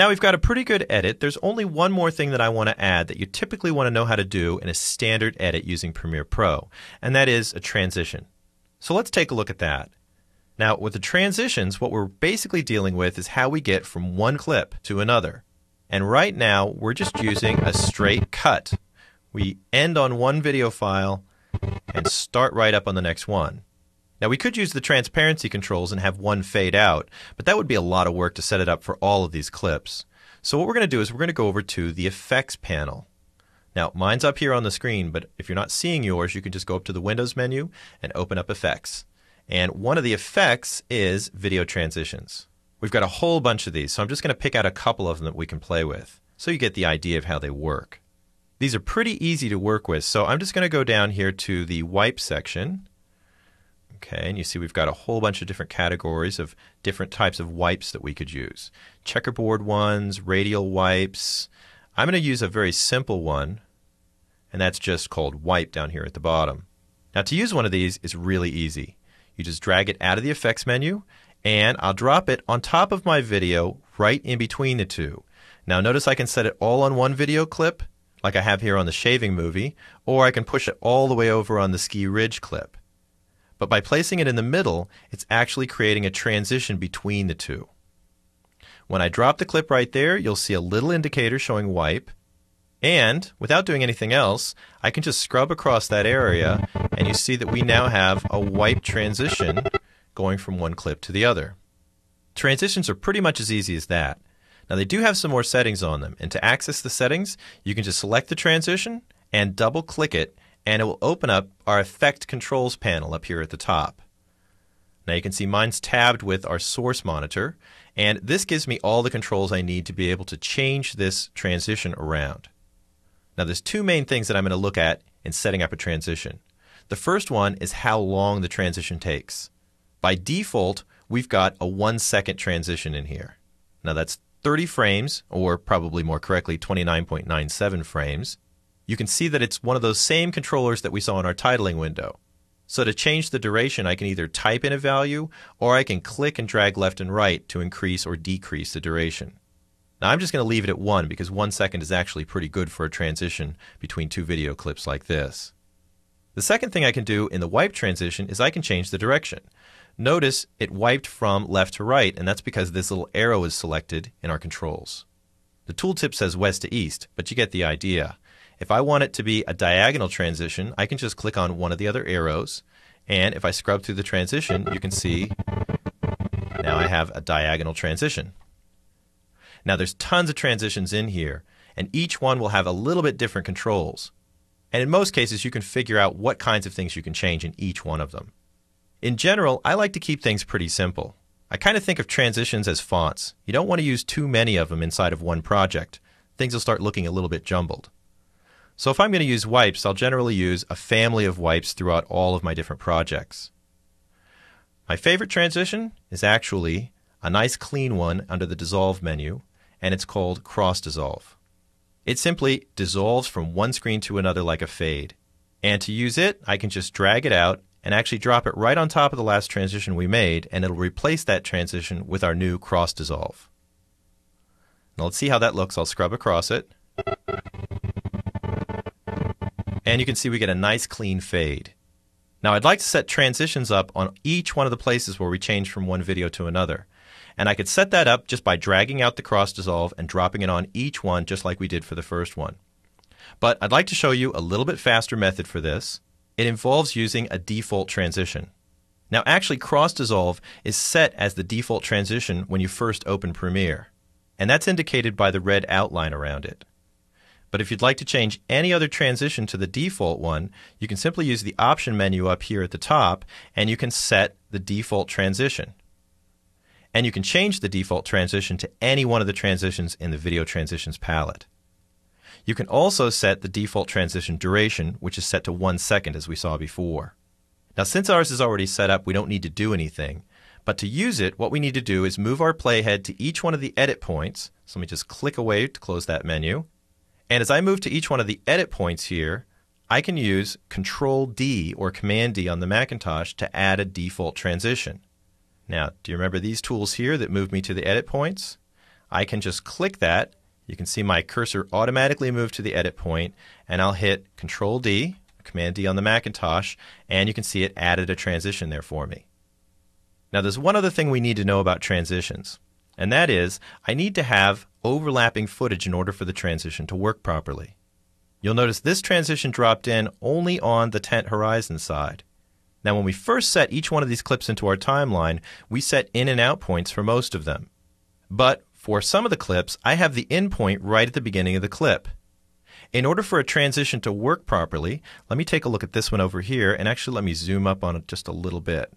Now we've got a pretty good edit. There's only one more thing that I want to add that you typically want to know how to do in a standard edit using Premiere Pro, and that is a transition. So let's take a look at that. Now with the transitions, what we're basically dealing with is how we get from one clip to another. And right now we're just using a straight cut. We end on one video file and start right up on the next one. Now we could use the transparency controls and have one fade out, but that would be a lot of work to set it up for all of these clips. So what we're going to do is we're going to go over to the effects panel. Now mine's up here on the screen, but if you're not seeing yours, you can just go up to the Windows menu and open up effects. And one of the effects is video transitions. We've got a whole bunch of these, so I'm just going to pick out a couple of them that we can play with, so you get the idea of how they work. These are pretty easy to work with, so I'm just going to go down here to the wipe section. Okay, and you see we've got a whole bunch of different categories of different types of wipes that we could use. Checkerboard ones, radial wipes. I'm going to use a very simple one, and that's just called wipe down here at the bottom. Now to use one of these is really easy. You just drag it out of the effects menu, and I'll drop it on top of my video right in between the two. Now notice I can set it all on one video clip, like I have here on the shaving movie, or I can push it all the way over on the ski ridge clip. But by placing it in the middle, it's actually creating a transition between the two. When I drop the clip right there, you'll see a little indicator showing wipe. And without doing anything else, I can just scrub across that area, and you see that we now have a wipe transition going from one clip to the other. Transitions are pretty much as easy as that. Now they do have some more settings on them, and to access the settings, you can just select the transition and double click it, and it will open up our effect controls panel up here at the top. Now you can see mine's tabbed with our source monitor, and this gives me all the controls I need to be able to change this transition around. Now there's two main things that I'm going to look at in setting up a transition. The first one is how long the transition takes. By default, we've got a 1 second transition in here. Now that's 30 frames, or probably more correctly 29.97 frames. You can see that it's one of those same controllers that we saw in our titling window. So to change the duration, I can either type in a value, or I can click and drag left and right to increase or decrease the duration. Now I'm just going to leave it at 1, because 1 second is actually pretty good for a transition between two video clips like this. The second thing I can do in the wipe transition is I can change the direction. Notice it wiped from left to right, and that's because this little arrow is selected in our controls. The tooltip says west to east, but you get the idea. If I want it to be a diagonal transition, I can just click on one of the other arrows, and if I scrub through the transition, you can see now I have a diagonal transition. Now there's tons of transitions in here, and each one will have a little bit different controls. And in most cases, you can figure out what kinds of things you can change in each one of them. In general, I like to keep things pretty simple. I kind of think of transitions as fonts. You don't want to use too many of them inside of one project. Things will start looking a little bit jumbled. So if I'm going to use wipes, I'll generally use a family of wipes throughout all of my different projects. My favorite transition is actually a nice clean one under the Dissolve menu, and it's called Cross Dissolve. It simply dissolves from one screen to another like a fade. And to use it, I can just drag it out and actually drop it right on top of the last transition we made, and it'll replace that transition with our new Cross Dissolve. Now let's see how that looks. I'll scrub across it. And you can see we get a nice clean fade. Now I'd like to set transitions up on each one of the places where we change from one video to another. And I could set that up just by dragging out the Cross Dissolve and dropping it on each one just like we did for the first one. But I'd like to show you a little bit faster method for this. It involves using a default transition. Now actually Cross Dissolve is set as the default transition when you first open Premiere. And that's indicated by the red outline around it. But if you'd like to change any other transition to the default one, you can simply use the option menu up here at the top, and you can set the default transition. And you can change the default transition to any one of the transitions in the video transitions palette. You can also set the default transition duration, which is set to 1 second as we saw before. Now since ours is already set up, we don't need to do anything. But to use it, what we need to do is move our playhead to each one of the edit points. So let me just click away to close that menu. And as I move to each one of the edit points here, I can use Control D or Command D on the Macintosh to add a default transition. Now, do you remember these tools here that moved me to the edit points? I can just click that. You can see my cursor automatically move to the edit point, and I'll hit Control D, Command D on the Macintosh, and you can see it added a transition there for me. Now there's one other thing we need to know about transitions, and that is I need to have overlapping footage in order for the transition to work properly. You'll notice this transition dropped in only on the tent horizon side. Now when we first set each one of these clips into our timeline, we set in and out points for most of them. But for some of the clips, I have the in point right at the beginning of the clip. In order for a transition to work properly, let me take a look at this one over here, and actually let me zoom up on it just a little bit.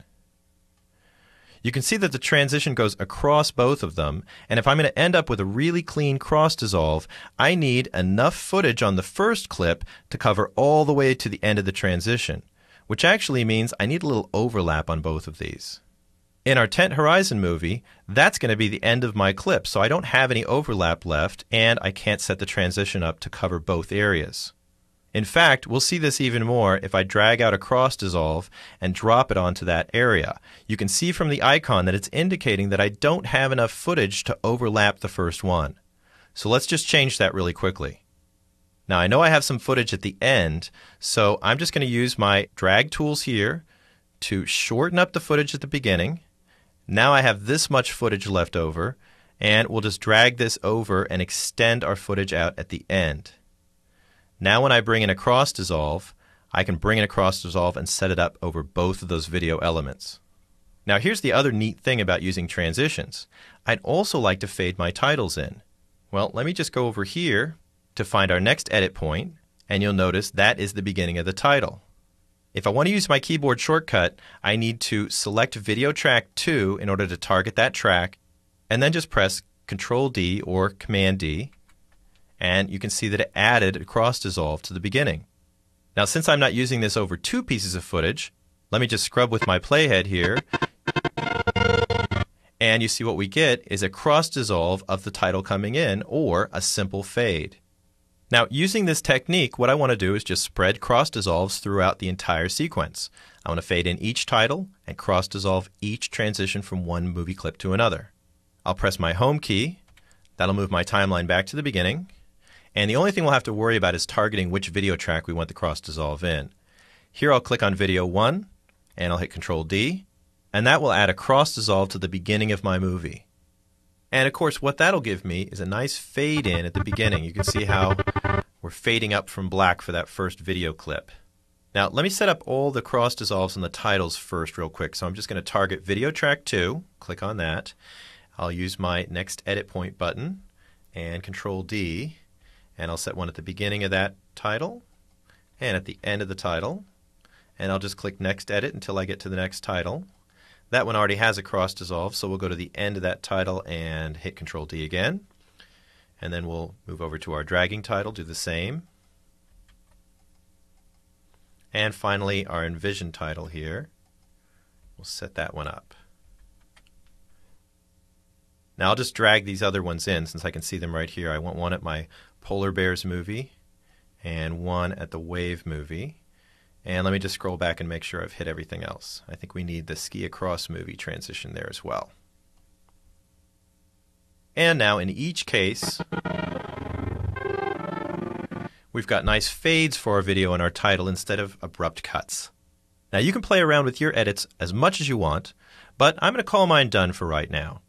You can see that the transition goes across both of them, and if I'm going to end up with a really clean cross dissolve, I need enough footage on the first clip to cover all the way to the end of the transition, which actually means I need a little overlap on both of these. In our Tent Horizon movie, that's going to be the end of my clip, so I don't have any overlap left, and I can't set the transition up to cover both areas. In fact, we'll see this even more if I drag out a cross dissolve and drop it onto that area. You can see from the icon that it's indicating that I don't have enough footage to overlap the first one. So let's just change that really quickly. Now I know I have some footage at the end, so I'm just going to use my drag tools here to shorten up the footage at the beginning. Now I have this much footage left over, and we'll just drag this over and extend our footage out at the end. Now when I bring in a cross dissolve, I can bring in a cross dissolve and set it up over both of those video elements. Now here's the other neat thing about using transitions. I'd also like to fade my titles in. Well, let me just go over here to find our next edit point, and you'll notice that is the beginning of the title. If I want to use my keyboard shortcut, I need to select Video Track 2 in order to target that track, and then just press Control D or Command D, and you can see that it added a cross dissolve to the beginning. Now since I'm not using this over two pieces of footage, let me just scrub with my playhead here, and you see what we get is a cross dissolve of the title coming in, or a simple fade. Now, using this technique, what I want to do is just spread cross-dissolves throughout the entire sequence. I want to fade in each title and cross-dissolve each transition from one movie clip to another. I'll press my Home key. That'll move my timeline back to the beginning. And the only thing we'll have to worry about is targeting which video track we want the cross-dissolve in. Here I'll click on Video 1, and I'll hit Control D, and that will add a cross-dissolve to the beginning of my movie. And of course what that'll give me is a nice fade in at the beginning. You can see how we're fading up from black for that first video clip. Now let me set up all the cross dissolves on the titles first real quick. So I'm just going to target Video Track 2, click on that. I'll use my Next Edit Point button and Control D, and I'll set one at the beginning of that title and at the end of the title, and I'll just click Next Edit until I get to the next title. That one already has a cross dissolve, so we'll go to the end of that title and hit Control D again. And then we'll move over to our dragging title, do the same. And finally, our Envision title here. We'll set that one up. Now I'll just drag these other ones in since I can see them right here. I want one at my Polar Bears movie and one at the Wave movie. And let me just scroll back and make sure I've hit everything else. I think we need the Ski Across movie transition there as well. And now in each case, we've got nice fades for our video and our title instead of abrupt cuts. Now you can play around with your edits as much as you want, but I'm going to call mine done for right now.